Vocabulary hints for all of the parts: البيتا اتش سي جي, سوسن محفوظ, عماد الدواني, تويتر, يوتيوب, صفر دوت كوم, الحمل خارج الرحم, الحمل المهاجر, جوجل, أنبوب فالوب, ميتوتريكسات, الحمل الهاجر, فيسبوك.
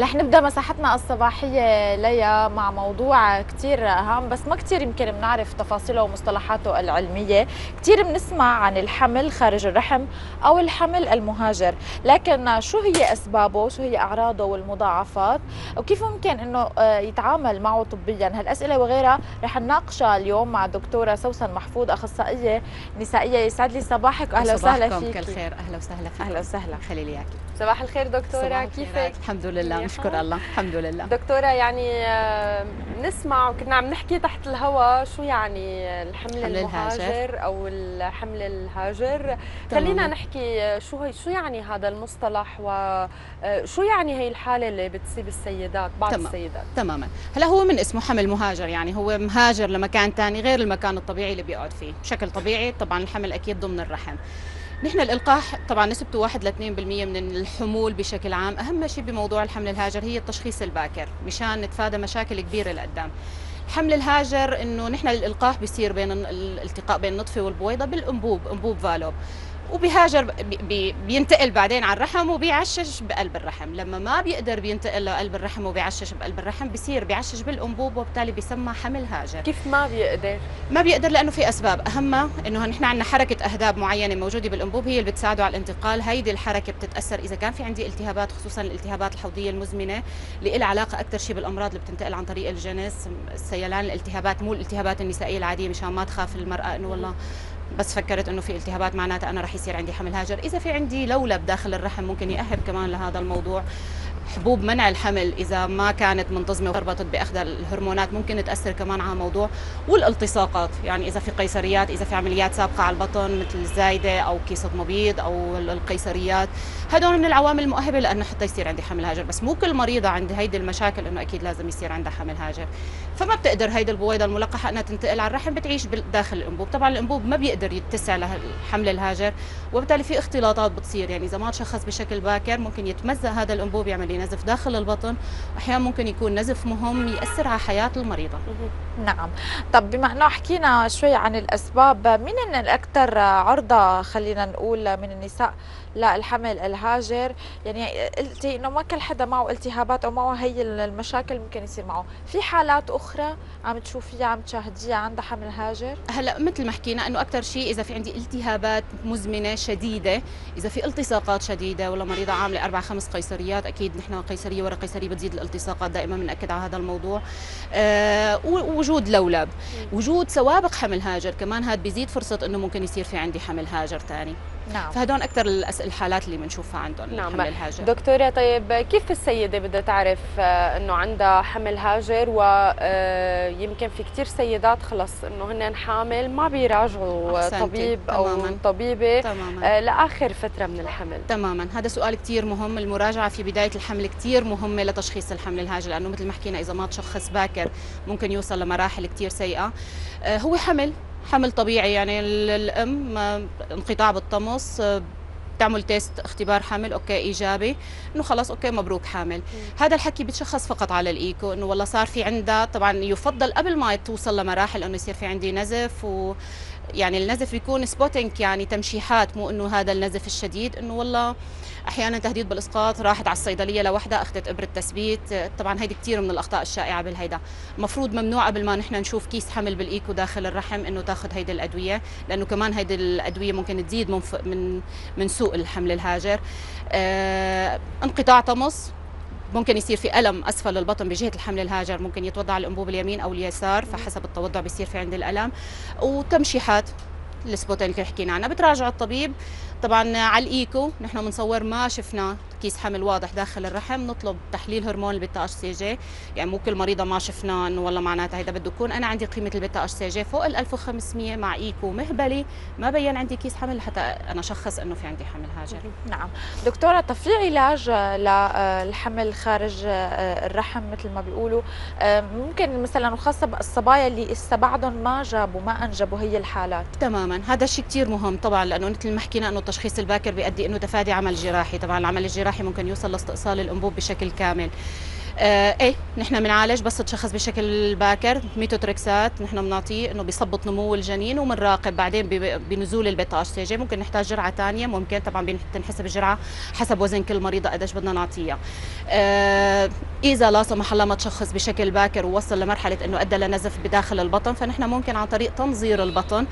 رح نبدا مساحتنا الصباحيه ليا مع موضوع كثير هام، بس ما كثير يمكن بنعرف تفاصيله ومصطلحاته العلميه. كثير بنسمع عن الحمل خارج الرحم او الحمل المهاجر، لكن شو هي اسبابه، شو هي اعراضه والمضاعفات، وكيف ممكن انه يتعامل معه طبيا؟ هالاسئله وغيرها رح نناقشها اليوم مع الدكتوره سوسن محفوظ، اخصائيه نسائيه. يسعد لي صباحك واهلا وسهلا فيك. صباحكم الخير، اهلا وسهلا فيك. اهلا وسهلا، خلي لي اياكي. صباح الخير دكتوره، كيفك؟ الحمد لله، نشكر الله، الحمد لله. دكتوره، يعني نسمع وكنا عم نحكي تحت الهواء شو يعني الحمل المهاجر او الحمل الهاجر. خلينا نحكي شو يعني هذا المصطلح، وشو يعني هي الحاله اللي بتصيب السيدات، بعض السيدات. تماما. هلا هو من اسمه حمل مهاجر، يعني هو مهاجر لمكان ثاني غير المكان الطبيعي اللي بيقعد فيه بشكل طبيعي. طبعا الحمل اكيد ضمن الرحم. نحن الإلقاح طبعا نسبته 1 ل 2% من الحمول بشكل عام. أهم شيء بموضوع الحمل الهاجر هي التشخيص الباكر مشان نتفادى مشاكل كبيرة لقدام. الحمل الهاجر إنه نحن الإلقاح بيصير بين الالتقاء بين النطفة والبويضة بالأنبوب، أنبوب فالوب، وبيهاجر بينتقل بعدين على الرحم وبيعشش بقلب الرحم. لما ما بيقدر بينتقل لقلب الرحم وبيعشش بقلب الرحم، بيصير بيعشش بالانبوب، وبالتالي بيسمى حمل هاجر. كيف ما بيقدر؟ ما بيقدر لانه في اسباب، اهمها انه نحن عندنا حركه اهداب معينه موجوده بالانبوب هي اللي بتساعده على الانتقال. هيدي الحركه بتتاثر اذا كان في عندي التهابات، خصوصا الالتهابات الحوضيه المزمنه اللي لها علاقه اكثر شيء بالامراض اللي بتنتقل عن طريق الجنس، سيلان الالتهابات، مو الالتهابات النسائيه العاديه مشان ما تخاف المراه انه والله بس فكرت انه في التهابات معناتها انا رح يصير عندي حمل هاجر. اذا في عندي لولب داخل الرحم ممكن يأهب كمان لهذا الموضوع. حبوب منع الحمل اذا ما كانت منتظمه وارتبطت باخذ الهرمونات ممكن تاثر كمان على الموضوع. والالتصاقات، يعني اذا في قيصريات، اذا في عمليات سابقه على البطن مثل الزايده او كيسه مبيض او القيصريات، هدول من العوامل المؤهبه لانه حتى يصير عندي حمل هاجر. بس مو كل مريضه عند هيدي المشاكل انه اكيد لازم يصير عندها حمل هاجر. فما بتقدر هيدي البويضه الملقحه انها تنتقل على الرحم، بتعيش داخل الانبوب. طبعا الانبوب ما بيقدر يتسع للحمل الهاجر، وبالتالي في اختلاطات بتصير. يعني اذا ما تشخص بشكل باكر ممكن يتمزق هذا الانبوب، يعمل نزف داخل البطن، واحيانا ممكن يكون نزف مهم ياثر على حياه المريضه. نعم. طب بما انه حكينا شوي عن الاسباب، مين الاكثر عرضه، خلينا نقول، من النساء للحمل الهاجر؟ يعني قلتي انه ما كل حدا معه التهابات او معه هي المشاكل ممكن يصير معه، في حالات اخرى عم تشوفيها عم تشاهديها عندها حمل هاجر؟ هلا مثل ما حكينا انه اكثر شيء اذا في عندي التهابات مزمنه شديده، اذا في التصاقات شديده، ولا مريضه عامله 4 5 قيصريات، اكيد نحن قيصريه ورا قيصريه بتزيد الالتصاقات، دائما بنأكد على هذا الموضوع. ووجود لولب، وجود سوابق حمل هاجر كمان، هذا بيزيد فرصه انه ممكن يصير في عندي حمل هاجر ثاني. نعم. فهدول اكثر الحالات اللي بنشوفها عندهم. نعم. حمل الهاجر. دكتوره، طيب كيف السيده بدها تعرف انه عندها حمل هاجر؟ ويمكن في كثير سيدات خلص انه هن حامل ما بيراجعوا طبيب او طبيبه لاخر فتره من الحمل. تماما. هذا سؤال كثير مهم. المراجعه في بدايه الحمل كثير مهمه لتشخيص الحمل الهاجر، لانه مثل ما حكينا اذا ما تشخص باكر ممكن يوصل لمراحل كثير سيئه. هو حمل طبيعي، يعني الام انقطاع بالطمس، بتعمل تيست اختبار حمل، اوكي ايجابي، انه خلاص اوكي مبروك حامل. هذا الحكي بتشخص فقط على الايكو انه والله صار في عندها. طبعا يفضل قبل ما توصل لمراحل انه يصير في عندي نزف، و يعني النزف بيكون سبوتنج، يعني تمشيحات، مو انه هذا النزف الشديد. انه والله احيانا تهديد بالاسقاط، راحت على الصيدليه لوحدها، اخذت ابره تثبيت. طبعا هيدي كثير من الاخطاء الشائعه بالهيدا. المفروض ممنوع قبل ما نحن نشوف كيس حمل بالايكو داخل الرحم انه تاخذ هيدي الادويه، لانه كمان هيدي الادويه ممكن تزيد من سوء الحمل الهاجر. انقطاع طمس، ممكن يصير في ألم أسفل البطن بجهة الحمل الهاجر، ممكن يتوضع على الأنبوب اليمين أو اليسار، فحسب التوضع بيصير في عند الألم. وتمشيحات السبوتين اللي حكينا عنها، بتراجع الطبيب. طبعا على الإيكو نحن بنصور ما شفنا كيس حمل واضح داخل الرحم، نطلب تحليل هرمون البيتا اتش سي جي. يعني مو كل مريضه ما شفنا انه والله معناتها هيدا بده يكون. انا عندي قيمه البيتا اتش سي جي فوق ال 1500 مع ايكو مهبلي، ما بين عندي كيس حمل حتى انا شخص انه في عندي حمل هاجر. نعم. دكتوره، طب في علاج للحمل خارج الرحم مثل ما بيقولوا؟ ممكن مثلا، وخاصه الصبايا اللي لسه بعدهم ما جابوا ما انجبوا هي الحالات. تماما. هذا الشيء كثير مهم طبعا، لانه مثل ما حكينا انه التشخيص الباكر بيؤدي انه تفادي عمل جراحي. طبعا العمل الجراحي ممكن يوصل لاستئصال الانبوب بشكل كامل. ايه نحن بنعالج بس تشخص بشكل باكر. ميتوتريكسات نحن بنعطيه انه بيثبط نمو الجنين، وبنراقب بعدين بنزول البيتا اتش سي جي. ممكن نحتاج جرعه ثانيه، ممكن طبعا بتنحسب الجرعه حسب وزن كل مريضه قديش بدنا نعطيها. إذا لا سمح الله ما تشخص بشكل باكر ووصل لمرحلة أنه أدى لنزف بداخل البطن، فنحن ممكن عن طريق تنظير البطن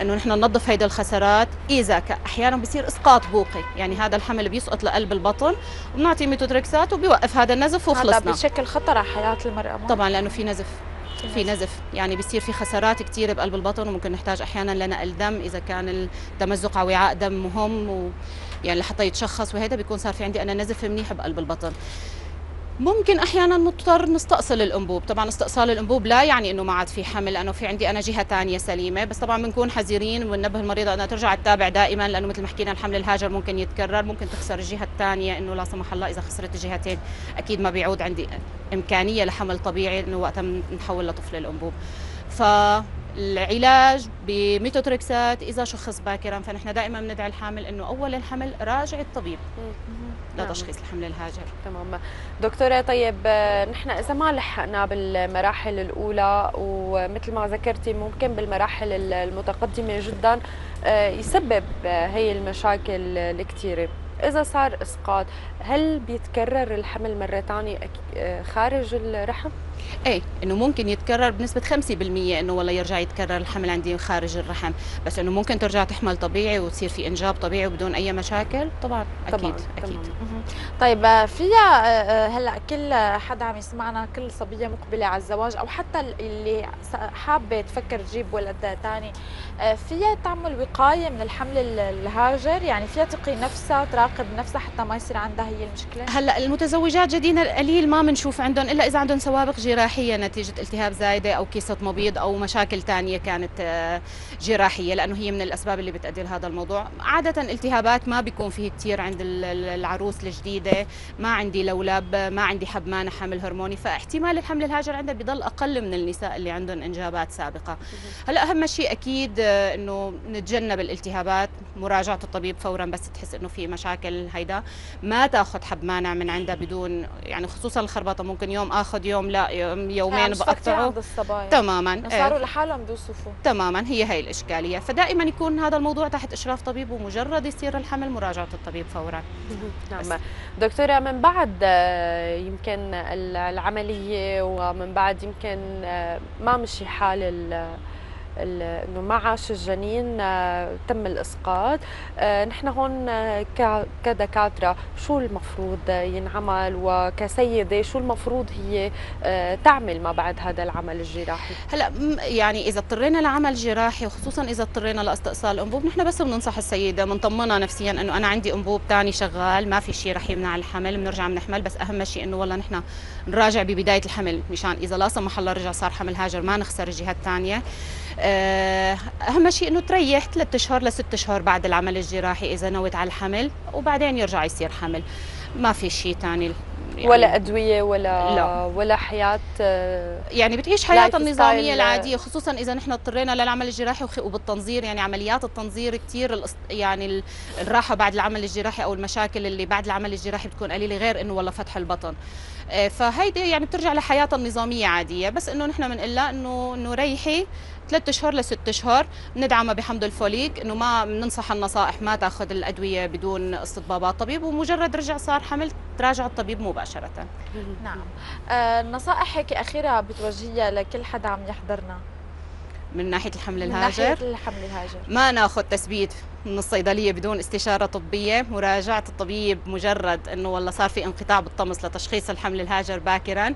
أنه نحن ننظف هيدي الخسارات. إذا أحيانا بصير إسقاط بوقي، يعني هذا الحمل بيسقط لقلب البطن وبنعطي ميتوتريكسات وبيوقف هذا النزف وخلصنا. هذا بشكل خطر على حياة المرأة طبعا، لأنه في نزف يعني بيصير في خسارات كثيرة بقلب البطن، وممكن نحتاج أحيانا لنقل دم إذا كان التمزق على وعاء دم مهم يعني لحتى يتشخص، وهذا بيكون صار في عندي أنا نزف منيح بقلب البطن. ممكن احيانا مضطر نستأصل الانبوب، طبعا استئصال الانبوب لا يعني انه ما عاد في حمل، لانه في عندي انا جهه ثانيه سليمه، بس طبعا بنكون حذرين وننبه المريضه انها ترجع تتابع دائما، لانه مثل ما حكينا الحمل الهاجر ممكن يتكرر، ممكن تخسر الجهه الثانيه، انه لا سمح الله اذا خسرت الجهتين اكيد ما بيعود عندي امكانيه لحمل طبيعي، انه وقتها بنحول لطفل الانبوب. فالعلاج بميتوتريكسات اذا شخص باكرا، فنحن دائما بندعي الحامل انه اول الحمل راجع الطبيب لتشخيص الحمل الهاجر. تمام دكتورة. طيب نحن إذا ما لحقنا بالمراحل الأولى، ومثل ما ذكرتي ممكن بالمراحل المتقدمة جدا يسبب هي المشاكل الكثيرة، إذا صار إسقاط هل بيتكرر الحمل مرة ثانية خارج الرحم؟ ايه، انه ممكن يتكرر بنسبه 5%، انه والله يرجع يتكرر الحمل عندي خارج الرحم، بس انه ممكن ترجع تحمل طبيعي وتصير في انجاب طبيعي وبدون اي مشاكل. طبعا اكيد اكيد. طيب فيها هلا كل حدا عم يسمعنا، كل صبيه مقبله على الزواج او حتى اللي حابه تفكر تجيب ولد ثاني، فيها تعمل وقايه من الحمل الهاجر؟ يعني فيها تقي نفسها تراقب نفسها حتى ما يصير عندها هي المشكله؟ هلا المتزوجات جدينا قليل ما بنشوف عندهم الا اذا عندهم سوابق جراحية نتيجة التهاب زايدة أو كيسة مبيض أو مشاكل تانية كانت جراحية، لأنه هي من الأسباب اللي بتؤدي لهذا الموضوع. عادة الالتهابات ما بيكون فيه كتير عند العروس الجديدة، ما عندي لولب، ما عندي حبمان حمل هرموني، فاحتمال الحمل الهاجر عندها بيضل أقل من النساء اللي عندهم إنجابات سابقة. هلا أهم شيء أكيد إنه نتجنب الالتهابات، مراجعة الطبيب فورا بس تحس إنه في مشاكل هيدا، ما تاخذ حبمانة من عندها بدون، يعني خصوصا الخربطة ممكن يوم آخذ يوم لا، يومين بقطعه تماما، صاروا لحالهم بيوصفوا تماما، هي هي الاشكاليه، فدائما يكون هذا الموضوع تحت اشراف طبيب، ومجرد يصير الحمل مراجعه الطبيب فورا. نعم دكتوره، من بعد يمكن العمليه ومن بعد يمكن ما مشي حال انه ما عاش الجنين، تم الاسقاط، نحن هون كدكاتره شو المفروض ينعمل، وكسيده شو المفروض هي تعمل ما بعد هذا العمل الجراحي؟ هلا يعني اذا اضطرينا لعمل جراحي، وخصوصا اذا اضطرينا لاستئصال انبوب، نحن بس بننصح السيده، بنطمنها نفسيا انه انا عندي انبوب ثاني شغال، ما في شيء رح يمنع الحمل، بنرجع بنحمل، بس اهم شيء انه والله نحن نراجع ببدايه الحمل، مشان اذا لا سمح الله رجع صار حمل هاجر ما نخسر الجهه الثانيه. أهم شيء أنه تريح 3 أشهر ل6 أشهر بعد العمل الجراحي إذا نوت على الحمل، وبعدين يرجع يصير حمل، ما في شيء ثاني يعني، ولا أدوية ولا لا. ولا حياة، يعني بتعيش حياة النظامية العادية، خصوصا إذا نحن اضطرينا للعمل الجراحي وبالتنظير، يعني عمليات التنظير كثير، يعني الراحة بعد العمل الجراحي أو المشاكل اللي بعد العمل الجراحي بتكون قليلة، غير إنه والله فتح البطن، فهيدي يعني بترجع لحياة النظامية عادية، بس إنه نحن بنقلها إنه ريحي 3 أشهر ل6 أشهر، ندعمها بحمض الفوليك، إنه ما بننصح النصائح ما تاخذ الأدوية بدون استطبابات طبيب، ومجرد رجع صار حمل تراجع الطبيب مباشرة. نعم. النصائح هيك أخيرة بتوجهيها لكل حدا عم يحضرنا من ناحية الحمل الهاجر؟ من ناحية الحمل الهاجر ما ناخذ تثبيت من الصيدلية بدون استشارة طبية، مراجعة الطبيب مجرد إنه والله صار في انقطاع بالطمس لتشخيص الحمل الهاجر باكرا.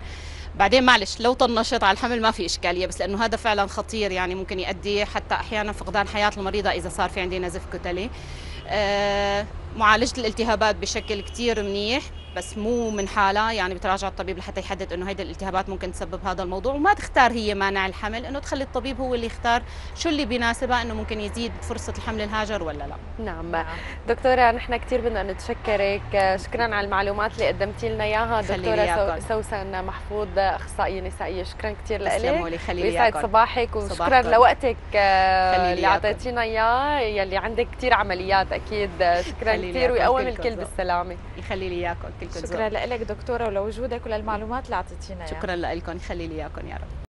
بعدين معلش لو طنشت على الحمل ما في إشكالية، بس لأنه هذا فعلا خطير، يعني ممكن يؤدي حتى أحيانا فقدان حياة المريضة إذا صار في عندي نزف كتلي. معالجة الالتهابات بشكل كتير منيح، بس مو من حالة، يعني بتراجع الطبيب لحتى يحدد انه هيدي الالتهابات ممكن تسبب هذا الموضوع، وما تختار هي مانع الحمل، انه تخلي الطبيب هو اللي يختار شو اللي بيناسبه، انه ممكن يزيد فرصة الحمل الهاجر ولا لا. نعم دكتورة، نحن كثير بدنا نتشكرك، شكرا على المعلومات اللي قدمتي لنا اياها دكتورة سوسن محفوظ، اخصائية نسائية، شكرا كثير لك، ويسعد صباحك، وشكرا لوقتك اللي اعطيتينا اياه، يلي عندك كثير عمليات اكيد، شكرا كثير، ويقوم الكل بالسلامة. يخلي لي اياكم. شكرا لك دكتورة ولوجودك وللمعلومات اللي اعطيتينا. شكرا لكم، يخلي لي اياكم يا رب.